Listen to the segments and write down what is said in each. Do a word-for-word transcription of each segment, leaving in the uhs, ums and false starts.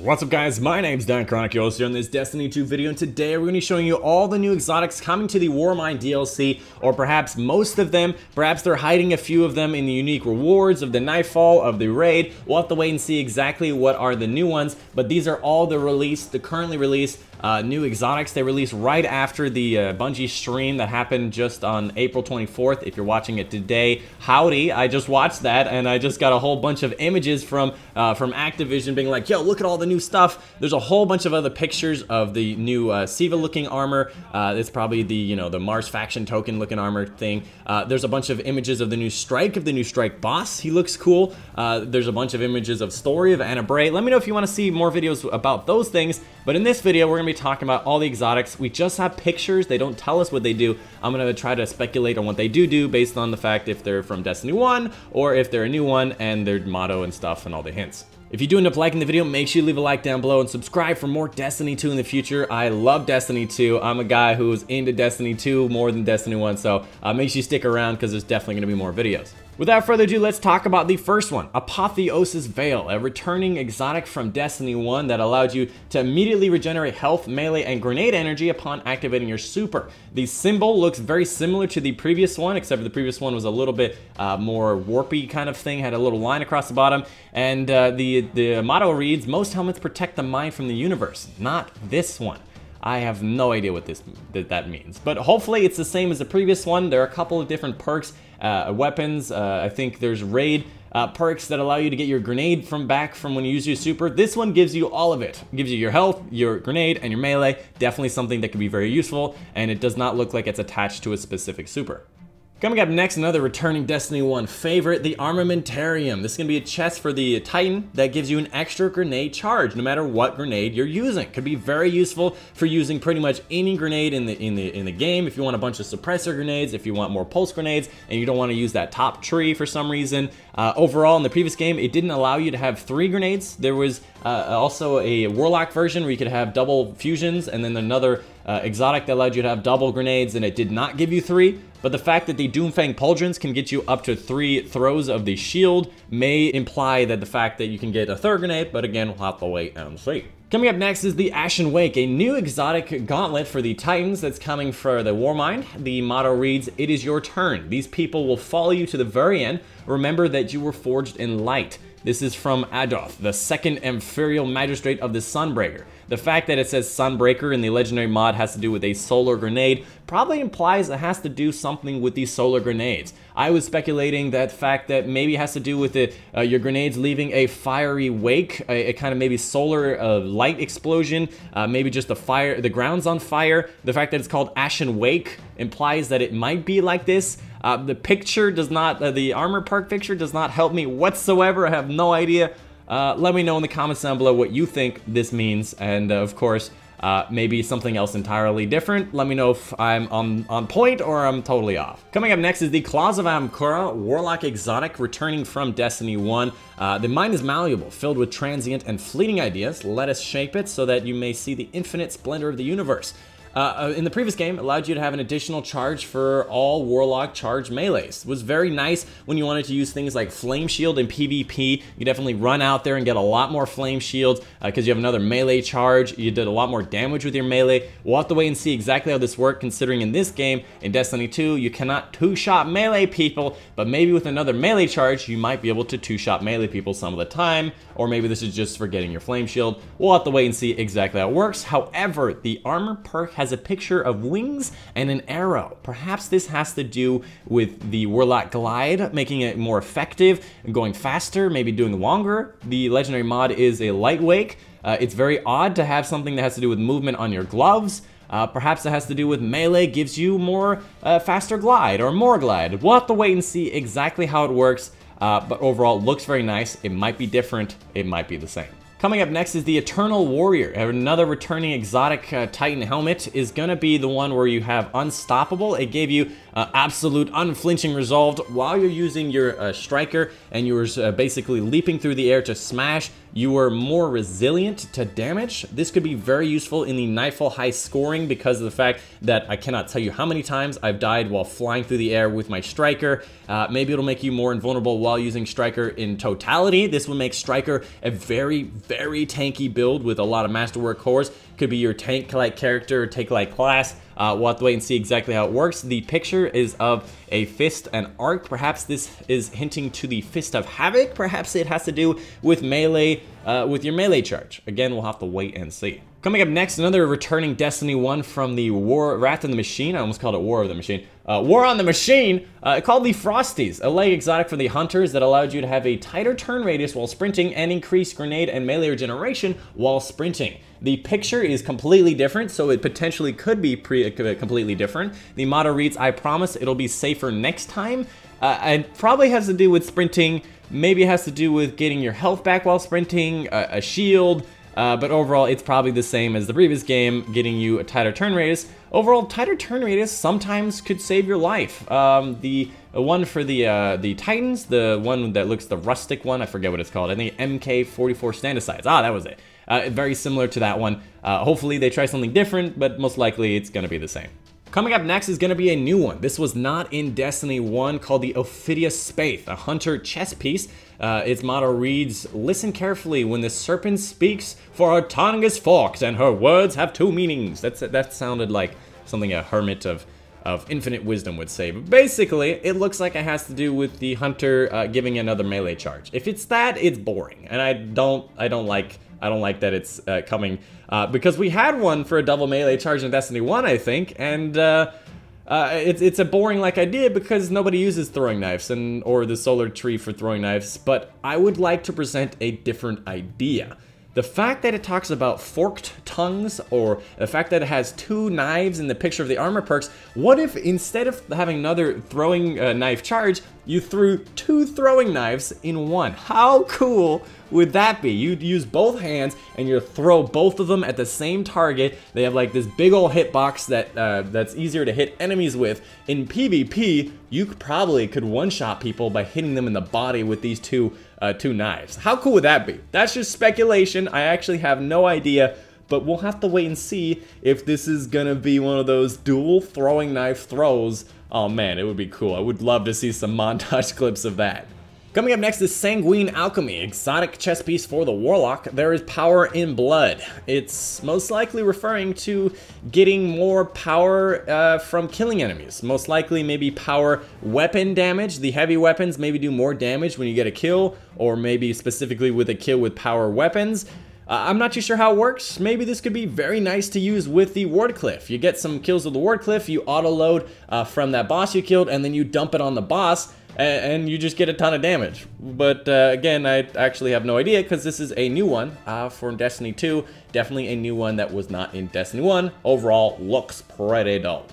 What's up guys, my name's Dychronic, you're here on this Destiny two video, and today we're going to be showing you all the new exotics coming to the Warmind D L C, or perhaps most of them. Perhaps they're hiding a few of them in the unique rewards of the Nightfall, of the Raid. We'll have to wait and see exactly what are the new ones, but these are all the released, the currently released uh, new exotics. They released right after the uh, Bungie stream that happened just on April twenty-fourth, if you're watching it today. Howdy, I just watched that, and I just got a whole bunch of images from, uh, from Activision being like, yo, look at all the new stuff. There's a whole bunch of other pictures of the new uh, Siva looking armor. Uh, it's probably the, you know, the Mars faction token looking armor thing. Uh, there's a bunch of images of the new Strike, of the new Strike boss. He looks cool. Uh, there's a bunch of images of Story, of Anna Bray. Let me know if you want to see more videos about those things. But in this video, we're going to be talking about all the exotics. We just have pictures. They don't tell us what they do. I'm going to try to speculate on what they do do based on the fact if they're from Destiny one or if they're a new one and their motto and stuff and all the hints. If you do end up liking the video, make sure you leave a like down below and subscribe for more Destiny two in the future. I love Destiny two. I'm a guy who is into Destiny two more than Destiny one, so uh, make sure you stick around because there's definitely going to be more videos. Without further ado, let's talk about the first one, Apotheosis Veil, a returning exotic from Destiny one that allowed you to immediately regenerate health, melee, and grenade energy upon activating your super. The symbol looks very similar to the previous one, except for the previous one was a little bit uh, more warpy kind of thing, had a little line across the bottom, and uh, the, the motto reads, most helmets protect the mind from the universe, not this one. I have no idea what this that, that means, but hopefully it's the same as the previous one. There are a couple of different perks, uh, weapons, uh, I think there's raid uh, perks that allow you to get your grenade from back from when you use your super. This one gives you all of it. It gives you your health, your grenade, and your melee. Definitely something that can be very useful, and it does not look like it's attached to a specific super. Coming up next, another returning Destiny one favorite, the Armamentarium. This is going to be a chest for the Titan that gives you an extra grenade charge, no matter what grenade you're using. Could be very useful for using pretty much any grenade in the in the in the game. If you want a bunch of suppressor grenades, if you want more pulse grenades, and you don't want to use that top tree for some reason. Uh, overall, in the previous game, it didn't allow you to have three grenades. There was uh, also a Warlock version where you could have double fusions, and then another Uh, exotic that allowed you to have double grenades, and it did not give you three. But the fact that the Doomfang pauldrons can get you up to three throws of the shield may imply that the fact that you can get a third grenade, but again, we'll have to wait and see. Coming up next is the Ashen Wake, a new exotic gauntlet for the Titans that's coming for the Warmind. The motto reads, it is your turn. These people will follow you to the very end. Remember that you were forged in light. This is from Adoth, the second Imperial Magistrate of the Sunbreaker. The fact that it says Sunbreaker in the legendary mod has to do with a solar grenade probably implies it has to do something with these solar grenades. I was speculating that fact that maybe it has to do with it, uh, your grenades leaving a fiery wake, a, a kind of maybe solar uh, light explosion, uh, maybe just the fire, the ground's on fire. The fact that it's called Ashen Wake implies that it might be like this. Uh, the picture does not, uh, the armor perk picture does not help me whatsoever. I have no idea. Uh, let me know in the comments down below what you think this means, and uh, of course, uh, maybe something else entirely different. Let me know if I'm on, on point or I'm totally off. Coming up next is the Claws of Amkura, Warlock Exotic, returning from Destiny one. Uh, the mind is malleable, filled with transient and fleeting ideas. Let us shape it so that you may see the infinite splendor of the universe. Uh, in the previous game, it allowed you to have an additional charge for all Warlock charge melees. It was very nice when you wanted to use things like Flame Shield in PvP. You definitely run out there and get a lot more Flame Shields because uh, you have another melee charge. You did a lot more damage with your melee. We'll have to wait and see exactly how this worked, considering in this game, in Destiny two, you cannot two-shot melee people, but maybe with another melee charge, you might be able to two-shot melee people some of the time, or maybe this is just for getting your Flame Shield. We'll have to wait and see exactly how it works. However, the armor perk has a picture of wings and an arrow. Perhaps this has to do with the Warlock glide, making it more effective, going faster, maybe doing longer. The legendary mod is a light wake. Uh, it's very odd to have something that has to do with movement on your gloves. Uh, perhaps it has to do with melee gives you more uh, faster glide or more glide. We'll have to wait and see exactly how it works, uh, but overall looks very nice. It might be different, it might be the same. Coming up next is the Eternal Warrior. Another returning exotic uh, Titan helmet is gonna be the one where you have Unstoppable. It gave you uh, absolute unflinching resolve while you're using your uh, Striker, and you were uh, basically leaping through the air to smash. you were more resilient to damage. This could be very useful in the Nightfall high scoring because of the fact that I cannot tell you how many times I've died while flying through the air with my Striker. Uh, maybe it'll make you more invulnerable while using Striker in totality. This will make Striker a very, very tanky build with a lot of masterwork cores. Could be your tank-like character, tank-like class. Uh, we'll have to wait and see exactly how it works. The picture is of a fist and arc. Perhaps this is hinting to the Fist of Havoc. Perhaps it has to do with melee, uh, with your melee charge. Again, we'll have to wait and see. Coming up next, another returning Destiny one from the War, Wrath of the Machine. I almost called it War of the Machine. Uh, War on the Machine, uh, called the Frosties, a leg exotic for the Hunters that allowed you to have a tighter turn radius while sprinting and increased grenade and melee regeneration while sprinting. The picture is completely different, so it potentially could be pre completely different. The motto reads, "I promise it'll be safer next time." Uh, it probably has to do with sprinting. Maybe it has to do with getting your health back while sprinting, a, a shield. Uh, but overall, it's probably the same as the previous game, getting you a tighter turn radius. Overall, tighter turn radius sometimes could save your life. Um, the one for the uh, the Titans, the one that looks the rustic one, I forget what it's called. I think M K forty-four standardize. Ah, that was it. Uh, very similar to that one. Uh, hopefully they try something different, but most likely it's going to be the same. Coming up next is going to be a new one. This was not in Destiny one, called the Ophidia Spathe, a hunter chess piece. Uh, its motto reads, "Listen carefully when the serpent speaks, for her tongue is forked and her words have two meanings." That's, that sounded like something a hermit of, of infinite wisdom would say. But basically, it looks like it has to do with the hunter uh, giving another melee charge. If it's that, it's boring, and I don't, I don't like... I don't like that it's uh, coming, uh, because we had one for a double melee charge in Destiny one, I think, and uh, uh, it's, it's a boring like idea because nobody uses throwing knives and or the solar tree for throwing knives, but I would like to present a different idea. The fact that it talks about forked tongues, or the fact that it has two knives in the picture of the armor perks, what if instead of having another throwing uh, knife charge, you threw two throwing knives in one? How cool would that be? You'd use both hands and you throw both of them at the same target. They have like this big old hitbox that uh, that's easier to hit enemies with. In PvP, you probably could one-shot people by hitting them in the body with these two uh, two knives. How cool would that be? That's just speculation. I actually have no idea, but we'll have to wait and see if this is gonna be one of those dual throwing knife throws. Oh man, it would be cool. I would love to see some montage clips of that. Coming up next is Sanguine Alchemy, exotic chess piece for the Warlock. There is power in blood. It's most likely referring to getting more power uh, from killing enemies. Most likely maybe power weapon damage. The heavy weapons maybe do more damage when you get a kill, or maybe specifically with a kill with power weapons. Uh, I'm not too sure how it works. Maybe this could be very nice to use with the Wardcliff. You get some kills with the Wardcliff, you auto-load uh, from that boss you killed, and then you dump it on the boss, and, and you just get a ton of damage. But uh, again, I actually have no idea, because this is a new one uh, from Destiny two. Definitely a new one that was not in Destiny one. Overall, looks pretty dope.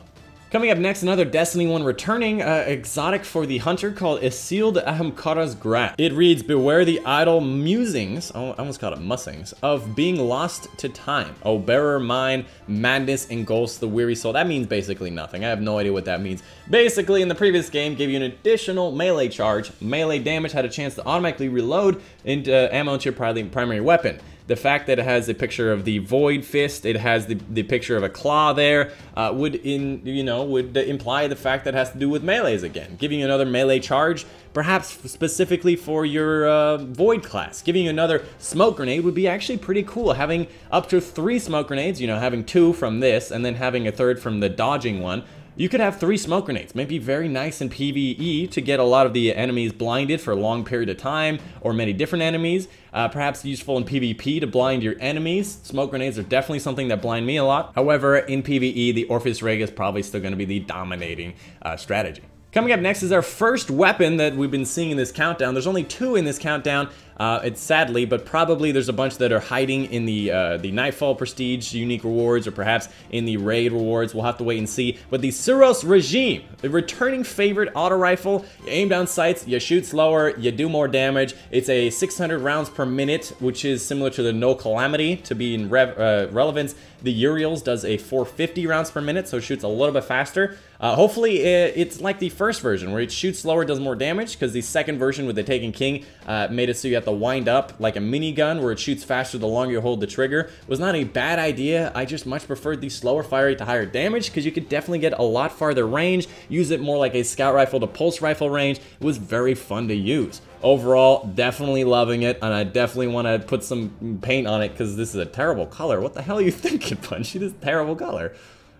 Coming up next, another Destiny one returning, uh, exotic for the Hunter called Sealed Ahamkara's Grasp. It reads, "Beware the idle musings," oh, I almost called it mussings, "of being lost to time. Oh, bearer mine, madness engulfs the weary soul." That means basically nothing. I have no idea what that means. Basically, in the previous game, gave you an additional melee charge. Melee damage had a chance to automatically reload into uh, ammo into your primary weapon. The fact that it has a picture of the void fist, it has the, the picture of a claw there, uh, would in you know would imply the fact that it has to do with melees again, giving you another melee charge, perhaps specifically for your uh, void class. Giving you another smoke grenade would be actually pretty cool. Having up to three smoke grenades, you know, having two from this and then having a third from the dodging one. You could have three smoke grenades. Maybe very nice in PvE to get a lot of the enemies blinded for a long period of time, or many different enemies. Uh, perhaps useful in PvP to blind your enemies. Smoke grenades are definitely something that blind me a lot. However, in PvE, the Orpheus Rig is probably still going to be the dominating uh, strategy. Coming up next is our first weapon that we've been seeing in this countdown. There's only two in this countdown. Uh, it's sadly, but probably there's a bunch that are hiding in the uh, the Nightfall Prestige unique rewards, or perhaps in the Raid rewards. We'll have to wait and see. But the Suros Regime, the returning favorite auto rifle. You aim down sights, you shoot slower, you do more damage. It's a six hundred rounds per minute, which is similar to the No Calamity. To be in rev uh, relevance, the Uriel's does a four hundred fifty rounds per minute, so it shoots a little bit faster. Uh, hopefully, it, it's like the first version, where it shoots slower, does more damage, because the second version with the Taken King uh, made it so you have at the wind up like a minigun where it shoots faster the longer you hold the trigger was not a bad idea. I just much preferred the slower fire rate to higher damage because you could definitely get a lot farther range, use it more like a scout rifle to pulse rifle range. It was very fun to use. Overall, definitely loving it, and I definitely want to put some paint on it because this is a terrible color. What the hell are you thinking, Bungie? This is a terrible color.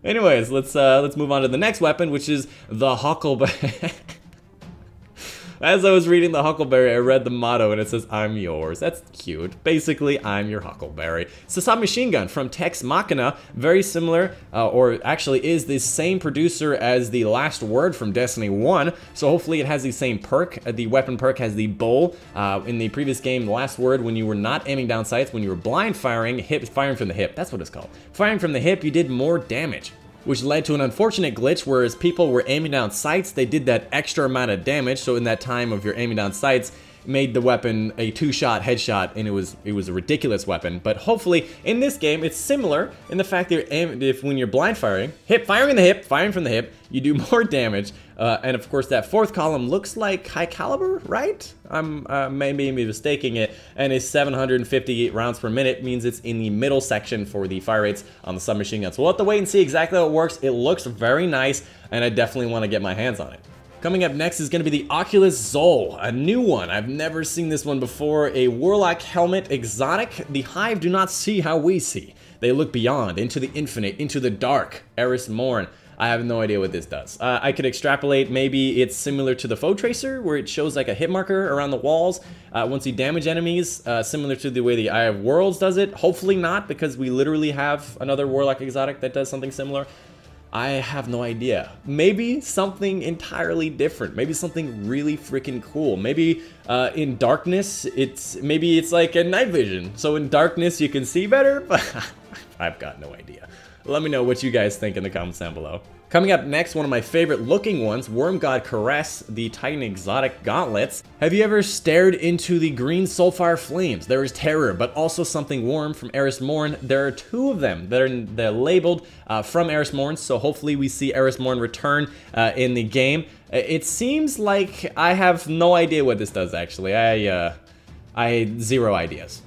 Anyways, let's uh, let's move on to the next weapon, which is the Huckleberry. As I was reading the Huckleberry, I read the motto and it says, "I'm yours." That's cute. Basically, I'm your Huckleberry. It's a submachine gun from Tex Machina. Very similar, uh, or actually is the same producer as the Last Word from Destiny one. So hopefully it has the same perk. The weapon perk has the bowl. Uh, in the previous game, Last Word, when you were not aiming down sights, when you were blind firing, hip, firing from the hip, that's what it's called. Firing from the hip, you did more damage, which led to an unfortunate glitch where as people were aiming down sights, they did that extra amount of damage. So in that time of your aiming down sights, made the weapon a two-shot headshot, and it was it was a ridiculous weapon. But hopefully, in this game, it's similar in the fact that you're aim if when you're blind firing, hip firing in the hip, firing from the hip, you do more damage. Uh, and of course, that fourth column looks like high caliber, right? I'm uh, maybe mistaking it. And is seven hundred fifty rounds per minute means it's in the middle section for the fire rates on the submachine guns. So we'll have to wait and see exactly how it works. It looks very nice, and I definitely want to get my hands on it. Coming up next is going to be the Oculus Zol, a new one. I've never seen this one before. A Warlock helmet, exotic. The Hive do not see how we see. They look beyond, into the infinite, into the dark. Eris Morn. I have no idea what this does. Uh, I could extrapolate, maybe it's similar to the Foe Tracer, where it shows like a hit marker around the walls uh, once you damage enemies, uh, similar to the way the Eye of Worlds does it. Hopefully not, because we literally have another Warlock exotic that does something similar. I have no idea. Maybe something entirely different. Maybe something really freaking cool. Maybe uh, in darkness, it's maybe it's like a night vision. So in darkness, you can see better, but I've got no idea. Let me know what you guys think in the comments down below. Coming up next, one of my favorite looking ones, Worm God Caress, the Titan Exotic Gauntlets. Have you ever stared into the green Soulfire Flames? There is terror, but also something warm from Eris Morn. There are two of them that are they're labeled uh, from Eris Morn, so hopefully we see Eris Morn return uh, in the game. It seems like I have no idea what this does, actually. I, uh... I zero ideas.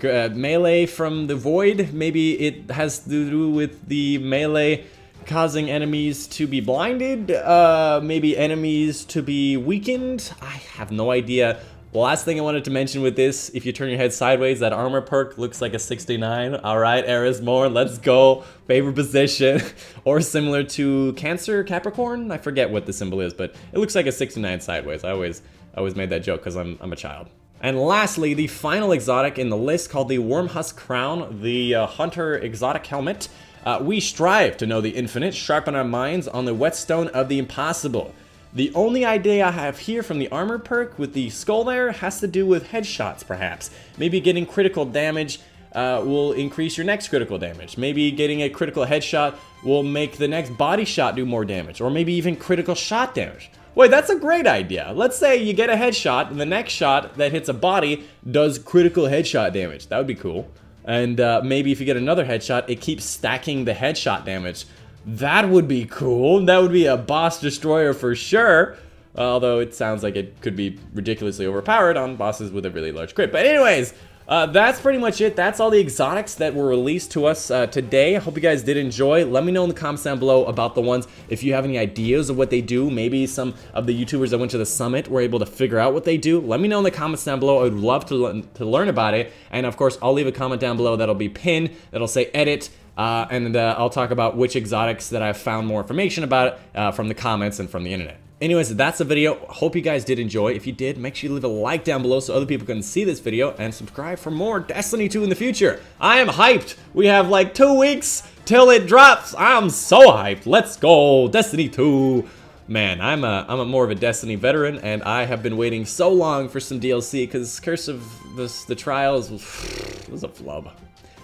Uh, melee from the void, maybe it has to do with the melee causing enemies to be blinded, uh, maybe enemies to be weakened. I have no idea. Last thing I wanted to mention with this, if you turn your head sideways, that armor perk looks like a sixty-nine. All right, Eris Morn, let's go. Favorite position. Or similar to Cancer, Capricorn? I forget what the symbol is, but it looks like a sixty-nine sideways. I always, I always made that joke because I'm, I'm a child. And lastly, the final exotic in the list, called the Wormhusk Crown, the uh, Hunter Exotic Helmet. Uh, we strive to know the infinite, sharpen our minds on the whetstone of the impossible. The only idea I have here from the armor perk with the skull there has to do with headshots, perhaps. Maybe getting critical damage uh, will increase your next critical damage. Maybe getting a critical headshot will make the next body shot do more damage, or maybe even critical shot damage. Wait, that's a great idea. Let's say you get a headshot, and the next shot that hits a body does critical headshot damage. That would be cool. And uh, maybe if you get another headshot, it keeps stacking the headshot damage. That would be cool. That would be a boss destroyer for sure. Although it sounds like it could be ridiculously overpowered on bosses with a really large crit. But anyways, uh, that's pretty much it. That's all the exotics that were released to us uh, today. I hope you guys did enjoy. Let me know in the comments down below about the ones. If you have any ideas of what they do, maybe some of the YouTubers that went to the summit were able to figure out what they do. Let me know in the comments down below. I would love to, le to learn about it. And of course, I'll leave a comment down below that'll be pinned, that'll say edit. Uh, and uh, I'll talk about which exotics that I've found more information about uh, from the comments and from the internet. Anyways, that's the video. Hope you guys did enjoy. If you did, make sure you leave a like down below so other people can see this video, and subscribe for more Destiny two in the future. I am hyped. We have like two weeks till it drops. I'm so hyped. Let's go. Destiny two. Man, I'm a, I'm a more of a Destiny veteran, and I have been waiting so long for some D L C because Curse of the, the Trials was, was a flub.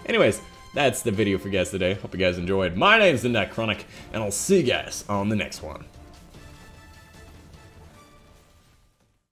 Anyways, that's the video for guys today. Hope you guys enjoyed. My name's the Dychronic, and I'll see you guys on the next one.